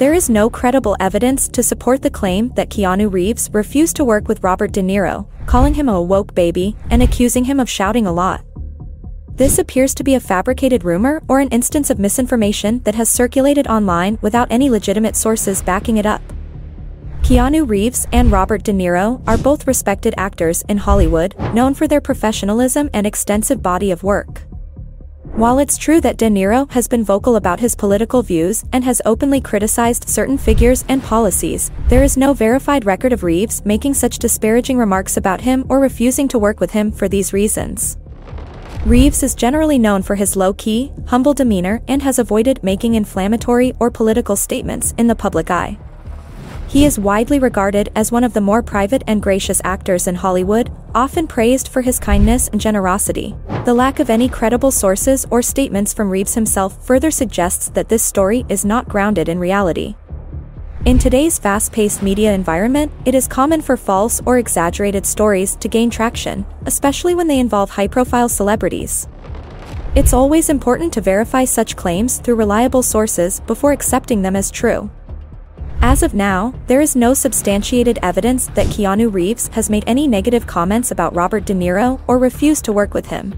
There is no credible evidence to support the claim that Keanu Reeves refused to work with Robert De Niro, calling him a woke baby and accusing him of shouting a lot. This appears to be a fabricated rumor or an instance of misinformation that has circulated online without any legitimate sources backing it up. Keanu Reeves and Robert De Niro are both respected actors in Hollywood, known for their professionalism and extensive body of work. While it's true that De Niro has been vocal about his political views and has openly criticized certain figures and policies, there is no verified record of Reeves making such disparaging remarks about him or refusing to work with him for these reasons. Reeves is generally known for his low-key, humble demeanor and has avoided making inflammatory or political statements in the public eye. He is widely regarded as one of the more private and gracious actors in Hollywood, often praised for his kindness and generosity. The lack of any credible sources or statements from Reeves himself further suggests that this story is not grounded in reality. In today's fast-paced media environment, it is common for false or exaggerated stories to gain traction, especially when they involve high-profile celebrities. It's always important to verify such claims through reliable sources before accepting them as true. As of now, there is no substantiated evidence that Keanu Reeves has made any negative comments about Robert De Niro or refused to work with him.